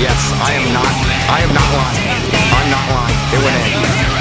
Yes, I am not lying. I'm not lying. It went in.